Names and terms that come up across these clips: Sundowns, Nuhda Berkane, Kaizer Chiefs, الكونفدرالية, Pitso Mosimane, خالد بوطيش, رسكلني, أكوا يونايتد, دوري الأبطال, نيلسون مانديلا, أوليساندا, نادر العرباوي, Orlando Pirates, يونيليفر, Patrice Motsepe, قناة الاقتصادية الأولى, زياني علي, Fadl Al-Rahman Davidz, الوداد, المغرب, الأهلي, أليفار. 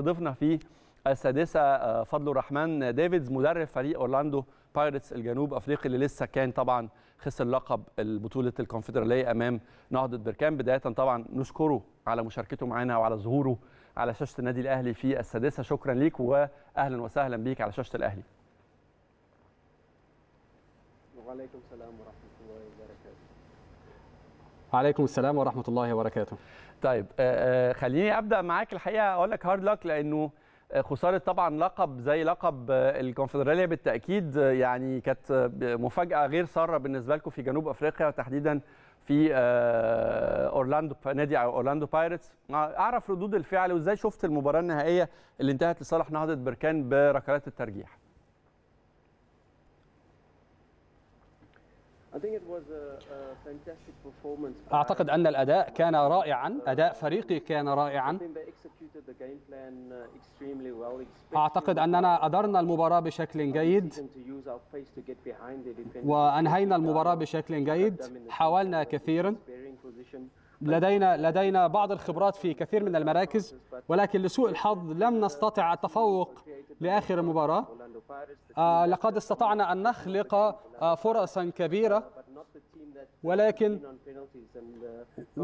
ضفنا فيه السادسه فضل الرحمن ديفيدز مدرب فريق اورلاندو بايرتس الجنوب افريقي اللي لسه كان طبعا خسر لقب البطوله الكونفدراليه امام نهضه بركان. بدايه طبعا نشكره على مشاركته معانا وعلى ظهوره على شاشه النادي الاهلي في السادسه. شكرا ليك واهلا وسهلا بيك على شاشه الاهلي. وعليكم السلام ورحمه الله وبركاته. وعليكم السلام ورحمه الله وبركاته. طيب خليني ابدا معاك. الحقيقه اقول لك هارد لك، لانه خساره طبعا لقب زي لقب الكونفدراليه بالتاكيد يعني كانت مفاجاه غير ساره بالنسبه لكم في جنوب افريقيا وتحديدا في اورلاندو، نادي اورلاندو بايرتس. اعرف ردود الفعل وازاي شفت المباراه النهائيه اللي انتهت لصالح نهضه بركان بركلات الترجيح؟ أعتقد أن الأداء كان رائعا، أداء فريقي كان رائعا. أعتقد أننا أدرنا المباراة بشكل جيد وأنهينا المباراة بشكل جيد. حاولنا كثيرا، لدينا بعض الخبرات في كثير من المراكز، ولكن لسوء الحظ لم نستطع التفوق لآخر المباراة. لقد استطعنا أن نخلق فرصا كبيرة،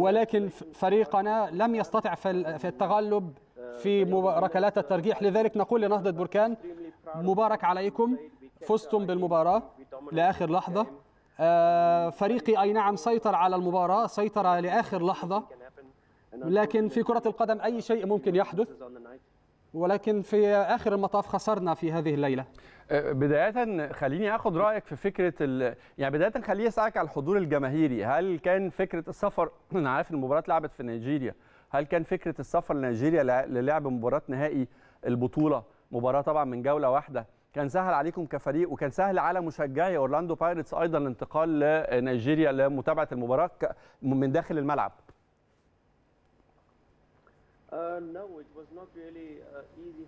ولكن فريقنا لم يستطع في التغلب في ركلات الترجيح. لذلك نقول لنهضة بركان مبارك عليكم، فزتم بالمباراة لآخر لحظة. فريقي أي نعم سيطر على المباراة، سيطر لآخر لحظة، لكن في كرة القدم أي شيء ممكن يحدث، ولكن في آخر المطاف خسرنا في هذه الليلة. بداية خليني أخذ رأيك في فكرة يعني بداية خليني أسألك على الحضور الجماهيري. هل كان فكرة السفر، أنا عارف المباراة لعبت في نيجيريا، هل كان فكرة السفر لنيجيريا للعب مباراة نهائي البطولة، مباراة طبعا من جولة واحدة، كان سهل عليكم كفريق وكان سهل على مشجعي اورلاندو بايرتس ايضا الانتقال لنيجيريا لمتابعه المباراه من داخل الملعب؟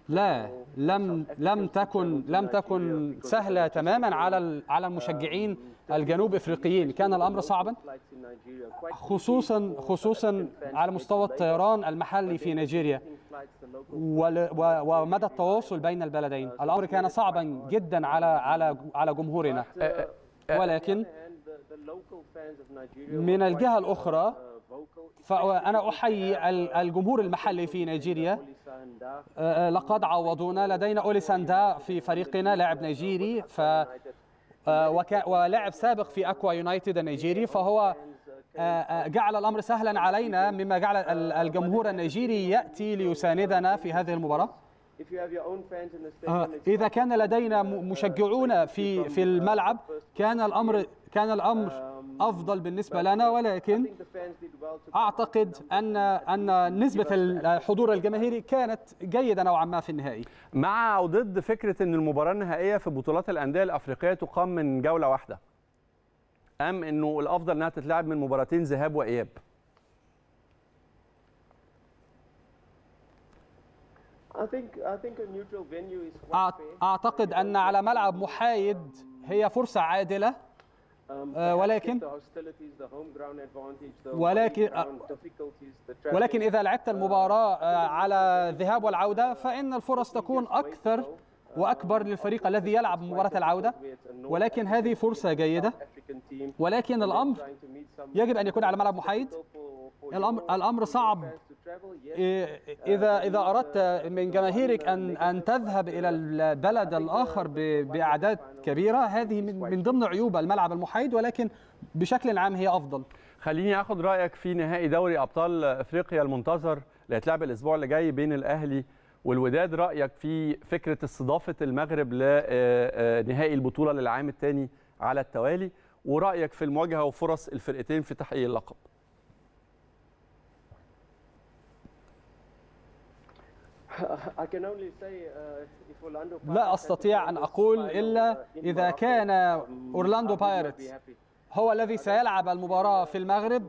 لا، لم تكن سهله تماما على المشجعين الجنوب افريقيين. كان الامر صعبا، خصوصا على مستوى الطيران المحلي في نيجيريا ومدى التواصل بين البلدين. الامر كان صعبا جدا على جمهورنا، ولكن من الجهه الاخرى فأنا أحيي الجمهور المحلي في نيجيريا، لقد عوضونا. لدينا أوليساندا في فريقنا لاعب نيجيري، ولاعب سابق في أكوا يونايتد النيجيري، فهو جعل الأمر سهلا علينا، مما جعل الجمهور النيجيري يأتي ليساندنا في هذه المباراة. إذا كان لدينا مشجعون في الملعب كان الأمر أفضل بالنسبة لنا، ولكن أعتقد أن نسبة الحضور الجماهيري كانت جيدة نوعا ما في النهائي. مع أو ضد فكرة أن المباراة النهائية في بطولات الأندية الأفريقية تقام من جولة واحدة، أم أنه الأفضل أنها تتلعب من مباراتين ذهاب وإياب؟ أعتقد أن على ملعب محايد هي فرصة عادلة، ولكن إذا لعبت المباراة على الذهاب والعودة فإن الفرص تكون أكثر وأكبر للفريق الذي يلعب مباراة العودة، ولكن هذه فرصة جيدة، ولكن الأمر يجب أن يكون على ملعب محايد. الأمر صعب إذا أردت من جماهيرك أن تذهب إلى البلد الآخر بأعداد كبيرة. هذه من ضمن عيوب الملعب المحايد، ولكن بشكل عام هي أفضل. خليني أخذ رأيك في نهائي دوري أبطال أفريقيا المنتظر اللي هيتلعب الأسبوع اللي جاي بين الأهلي والوداد. رأيك في فكرة استضافة المغرب لنهائي البطولة للعام الثاني على التوالي، ورأيك في المواجهة وفرص الفرقتين في تحقيق اللقب؟ لا أستطيع أن أقول إلا إذا كان أورلاندو بايرتس هو الذي سيلعب المباراة في المغرب،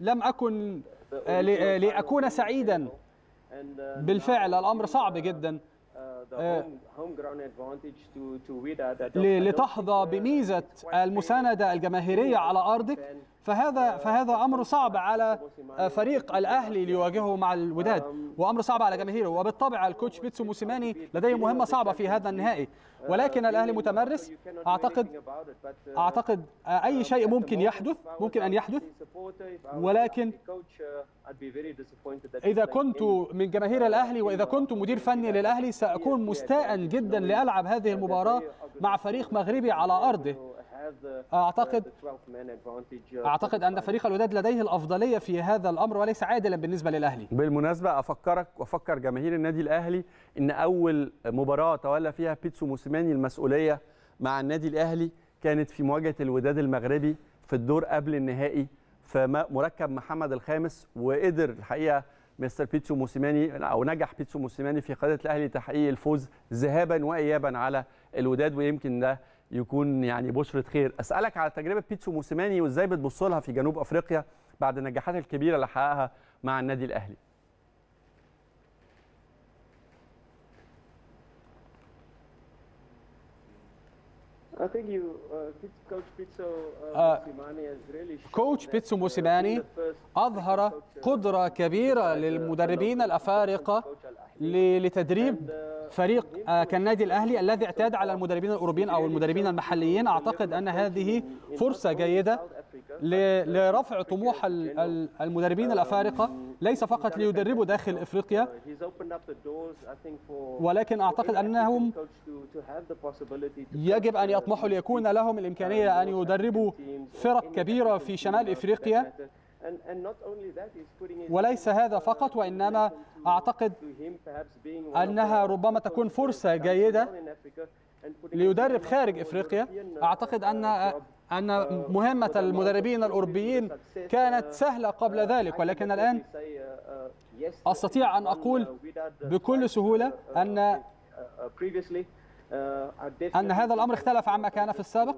لم أكن سعيدا بالفعل. الأمر صعب جدا، لتحظى بميزة المساندة الجماهيرية على أرضك، فهذا أمر صعب على فريق الأهلي ليواجهه مع الوداد، وأمر صعب على جماهيره. وبالطبع الكوتش بيتسو موسيماني لديه مهمة صعبة في هذا النهائي، ولكن الأهلي متمرس. أعتقد أي شيء ممكن أن يحدث، ولكن إذا كنت من جماهير الأهلي وإذا كنت مدير فني للأهلي سأكون مستاء جدا لألعب هذه المباراة مع فريق مغربي على أرضه. أعتقد أن فريق الوداد لديه الأفضلية في هذا الأمر وليس عادلا بالنسبة للأهلي. بالمناسبة أفكرك وأفكر جماهير النادي الأهلي أن أول مباراة تولى فيها بيتسو موسيماني المسؤولية مع النادي الأهلي كانت في مواجهة الوداد المغربي في الدور قبل النهائي في مركب محمد الخامس، وقدر الحقيقة مستر بيتسو موسيماني أو نجح بيتسو موسيماني في قيادة الأهلي تحقيق الفوز ذهابا وإيابا على الوداد، ويمكن ده يكون يعني بشرة خير. أسألك على تجربة بيتسو موسيماني وإزاي بتبص لها في جنوب أفريقيا بعد النجاحات الكبيرة اللي حققها مع النادي الأهلي. كوتش بيتسو موسيماني أظهر قدرة كبيرة للمدربين الأفارقة لتدريب فريق كالنادي الأهلي الذي اعتاد على المدربين الأوروبيين أو المدربين المحليين. أعتقد أن هذه فرصة جيدة لرفع طموح المدربين الأفارقة، ليس فقط ليدربوا داخل إفريقيا، ولكن أعتقد أنهم يجب أن يطمحوا ليكون لهم الإمكانية أن يدربوا فرق كبيرة في شمال إفريقيا. وليس هذا فقط، وإنما أعتقد أنها ربما تكون فرصة جيدة ليدرب خارج إفريقيا. أعتقد أن مهمة المدربين الأوروبيين كانت سهلة قبل ذلك، ولكن الآن أستطيع أن أقول بكل سهولة أن هذا الأمر اختلف عما كان في السابق،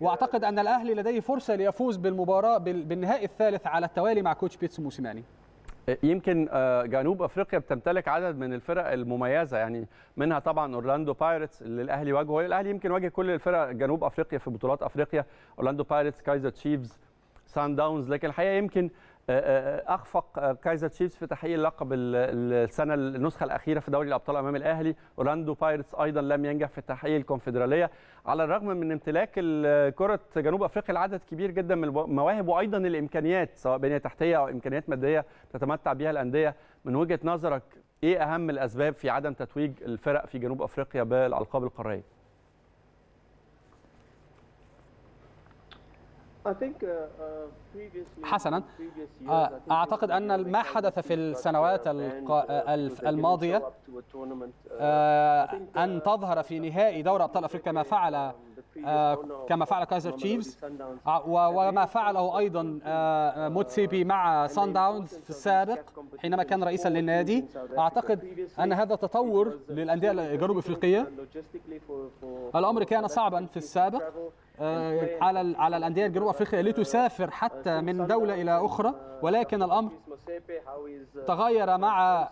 وأعتقد أن الأهلي لديه فرصة ليفوز بالمباراة بالنهائي الثالث على التوالي مع كوتش بيتسو موسيماني. يمكن جنوب أفريقيا بتمتلك عدد من الفرق المميزة، يعني منها طبعا أورلاندو بايرتس اللي الأهلي واجهه. الأهلي يمكن واجه كل الفرق جنوب أفريقيا في بطولات أفريقيا، أورلاندو بايرتس، كايزر تشيفز، سان داونز، لكن الحقيقة يمكن أخفق كايزر تشيفز في تحقيق اللقب النسخة الأخيرة في دوري الأبطال أمام الأهلي. أورلاندو بايرتس أيضا لم ينجح في تحقيق الكونفدرالية، على الرغم من امتلاك كرة جنوب أفريقيا لعدد كبير جدا من المواهب وأيضا الإمكانيات سواء بنية تحتية أو إمكانيات مادية تتمتع بها الأندية. من وجهة نظرك إيه أهم الأسباب في عدم تتويج الفرق في جنوب أفريقيا بالألقاب القارية؟ حسنا، أعتقد أن ما حدث في السنوات الماضية أن تظهر في نهائي دوري أبطال أفريقيا كما فعل كايزر تشيفز وما فعله أيضا موتسيبي مع سان داونز في السابق حينما كان رئيسا للنادي. أعتقد أن هذا تطور للأندية الجنوب أفريقية. الأمر كان صعبا في السابق على الأندية الجنوب أفريقية لتسافر حتى من دولة إلى أخرى، ولكن الأمر تغير مع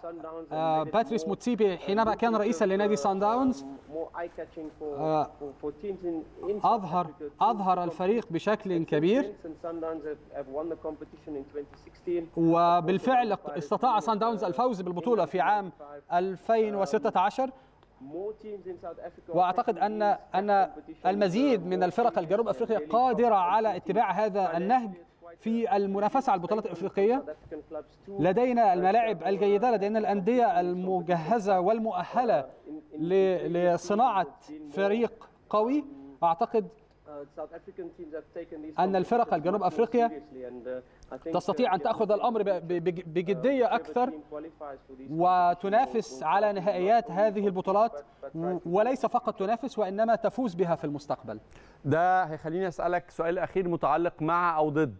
باتريس موتسيبي حينما كان رئيسا لنادي سان داونز. أظهر الفريق بشكل كبير، وبالفعل استطاع سان داونز الفوز بالبطولة في عام 2016. وأعتقد أن المزيد من الفرق الجنوب أفريقية قادرة على اتباع هذا النهج في المنافسة على البطولات الأفريقية. لدينا الملاعب الجيدة، لدينا الأندية المجهزة والمؤهلة لصناعة فريق قوي. أعتقد أن الفرق الجنوب أفريقية تستطيع أن تأخذ الأمر بجدية أكثر وتنافس على نهائيات هذه البطولات، وليس فقط تنافس وإنما تفوز بها في المستقبل. ده هيخليني أسألك سؤال أخير متعلق مع أو ضد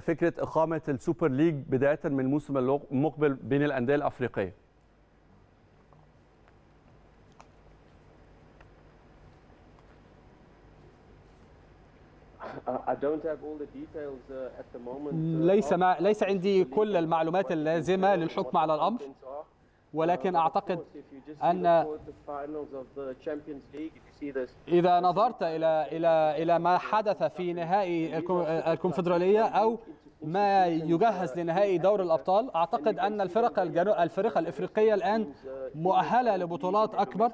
فكرة إقامة السوبر ليج بداية من الموسم المقبل بين الأندية الأفريقية. ليس عندي كل المعلومات اللازمة للحكم على الأمر، ولكن أعتقد أن إذا نظرت إلى ما حدث في نهائي الكونفدرالية أو ما يجهز لنهائي دوري الأبطال، أعتقد أن الفرقة الإفريقية الآن مؤهلة لبطولات أكبر.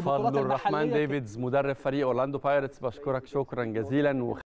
فضل الرحمن ديفيدز مدرب فريق أورلاندو بايرتس، بشكرك شكرا جزيلا.